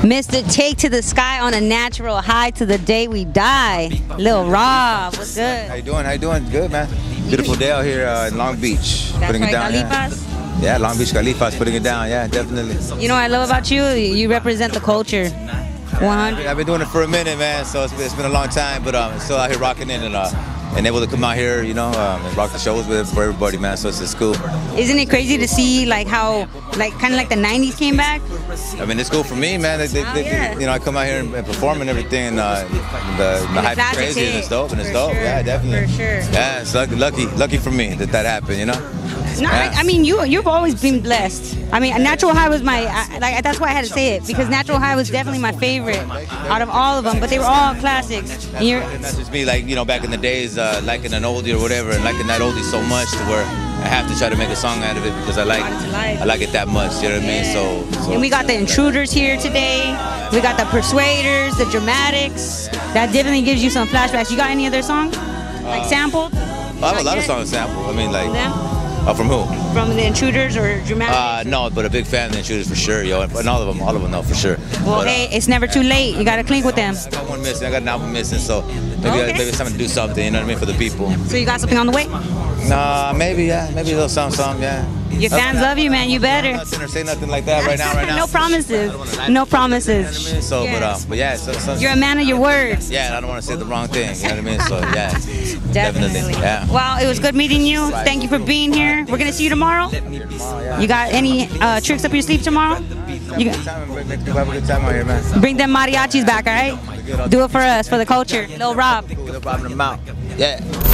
Mr. Take to the Sky on a Natural High to the day we die. Lil Rob, what's good? How you doing? How you doing? Good, man. Beautiful day out here in Long Beach. That's putting right, it down. Califas? Yeah, Long Beach Califas, putting it down. Yeah, definitely. You know what I love about you? You represent the culture. 100. I've been doing it for a minute, man. So it's been a long time, but I'm still out here rocking it and able to come out here, you know, and rock the shows with it for everybody, man. So it's cool. Isn't it crazy to see like how, like, kind of like the '90s came back? I mean, it's cool for me, man. You know, I come out here and perform and everything, and the hype is crazy, and it's dope, Sure. Yeah, definitely. For sure. Yeah, it's lucky for me that happened, you know. No, yeah. I mean, you've always been blessed. I mean, Natural High was my, that's why I had to say it, because Natural High was definitely my favorite out of all of them, but they were all classics. And that's just me, like, you know, back in the days, liking an oldie or whatever, and liking that oldie so much to where I have to try to make a song out of it because I like it that much, you know what I mean? So. And we got the Intruders here today. We got the Persuaders, the Dramatics. That definitely gives you some flashbacks. You got any other song, like, sampled? I have a lot of songs sampled. I mean, like... Yeah. From who? From the Intruders or Dramatics? No, but a big fan of the Intruders for sure, yo. And all of them, though, for sure. Well, but, hey, it's never too late. You gotta clink with them. I got one missing. I got an album missing, so maybe it's time to do something. You know what I mean, for the people. So you got something on the way? Nah, maybe, yeah, maybe a little song, yeah. Your fans love you, man. You better. Say nothing like that right now. No promises. No promises. You know I mean? So, yes. But yeah. So, you're a man of your words. Yeah, I don't want to say the wrong thing. You know what I mean? So yeah. Definitely. Yeah. Well, it was good meeting you. Thank you for being here. We're gonna see you tomorrow. You got any tricks up your sleeve tomorrow? You have a good time out here, man. Bring them mariachis back, all right? Do it for us, for the culture. Lil Rob. Yeah.